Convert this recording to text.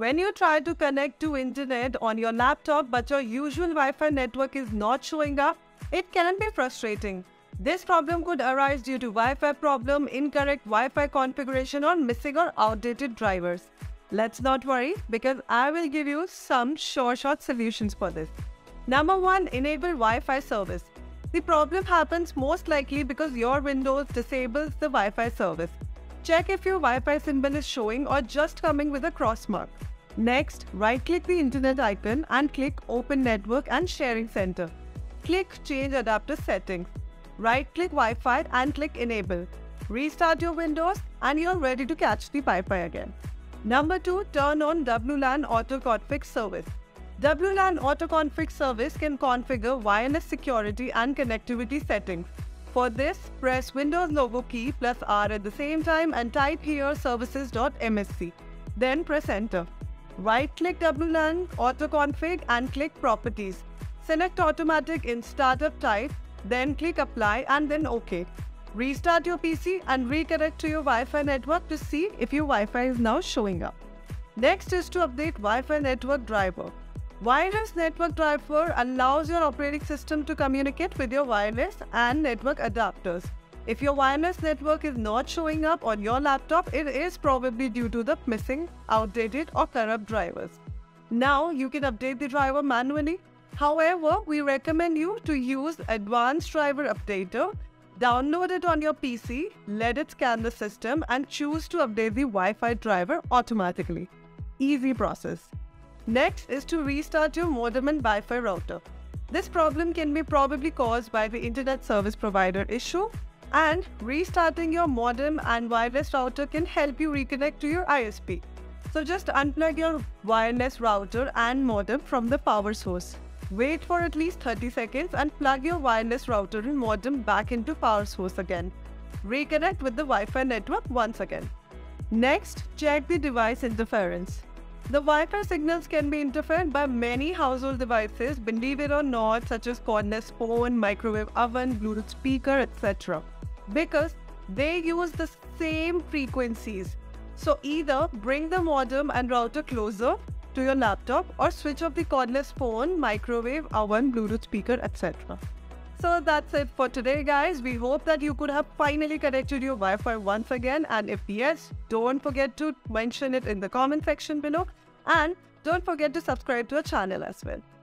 When you try to connect to internet on your laptop but your usual Wi-Fi network is not showing up, it can be frustrating. This problem could arise due to Wi-Fi problem, incorrect Wi-Fi configuration or missing or outdated drivers. Let's not worry because I will give you some short solutions for this. Number 1. Enable Wi-Fi service. The problem happens most likely because your Windows disables the Wi-Fi service. Check if your Wi-Fi symbol is showing or just coming with a cross mark. Next, right-click the internet icon and click Open Network and Sharing Center. Click Change Adapter Settings. Right-click Wi-Fi and click Enable. Restart your Windows and you're ready to catch the Wi-Fi again. Number 2. Turn on WLAN AutoConfig service. WLAN AutoConfig service can configure wireless security and connectivity settings. For this, press Windows logo key plus R at the same time and type here services.msc. Then press Enter. Right-click WLAN AutoConfig and click Properties. Select Automatic in Startup Type. Then click Apply and then OK. Restart your PC and reconnect to your Wi-Fi network to see if your Wi-Fi is now showing up. Next is to update Wi-Fi network driver. Wireless network driver allows your operating system to communicate with your wireless and network adapters. If your wireless network is not showing up on your laptop, it is probably due to the missing, outdated or corrupt drivers. Now you can update the driver manually. However, we recommend you to use Advanced Driver Updater, download it on your PC, let it scan the system and choose to update the Wi-Fi driver automatically. Easy process. Next is to restart your modem and Wi-Fi router. This problem can be probably caused by the internet service provider issue, and restarting your modem and wireless router can help you reconnect to your ISP. So just unplug your wireless router and modem from the power source. Wait for at least 30 seconds and plug your wireless router and modem back into power source again. Reconnect with the Wi-Fi network once again. Next, check the device interference. The Wi-Fi signals can be interfered by many household devices, believe it or not, such as cordless phone, microwave oven, Bluetooth speaker, etc. Because they use the same frequencies. So either bring the modem and router closer to your laptop or switch off the cordless phone, microwave, oven, Bluetooth speaker, etc. So that's it for today, guys. We hope that you could have finally connected your Wi-Fi once again, and if yes, don't forget to mention it in the comment section below and don't forget to subscribe to our channel as well.